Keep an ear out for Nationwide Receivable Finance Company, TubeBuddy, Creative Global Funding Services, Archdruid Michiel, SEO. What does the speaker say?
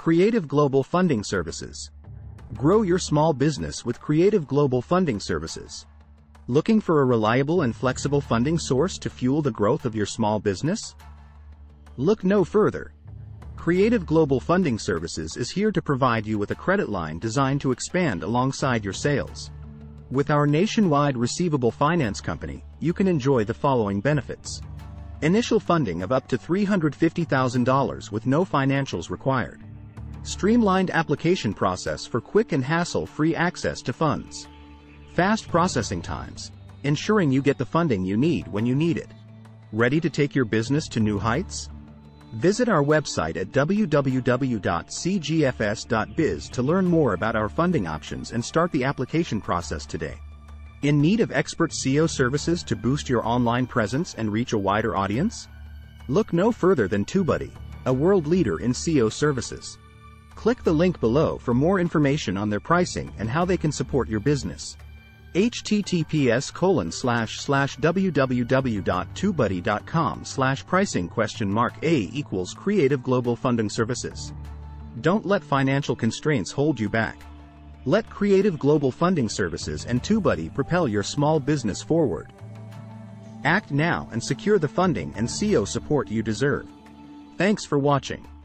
Creative Global Funding Services. Grow your small business with Creative Global Funding Services. Looking for a reliable and flexible funding source to fuel the growth of your small business? Look no further. Creative Global Funding Services is here to provide you with a credit line designed to expand alongside your sales. With our nationwide receivable finance company, you can enjoy the following benefits. Initial funding of up to $350,000 with no financials required. Streamlined application process for quick and hassle-free access to funds. Fast processing times, ensuring you get the funding you need when you need it. Ready to take your business to new heights? Visit our website at www.cgfs.biz to learn more about our funding options and start the application process today. In need of expert SEO services to boost your online presence and reach a wider audience? Look no further than TubeBuddy, a world leader in SEO services. Click the link below for more information on their pricing and how they can support your business. https://www.tubuddy.com/pricing?A=Creative Global Funding Services. Don't let financial constraints hold you back. Let Creative Global Funding Services and TubeBuddy propel your small business forward. Act now and secure the funding and SEO support you deserve. Thanks for watching.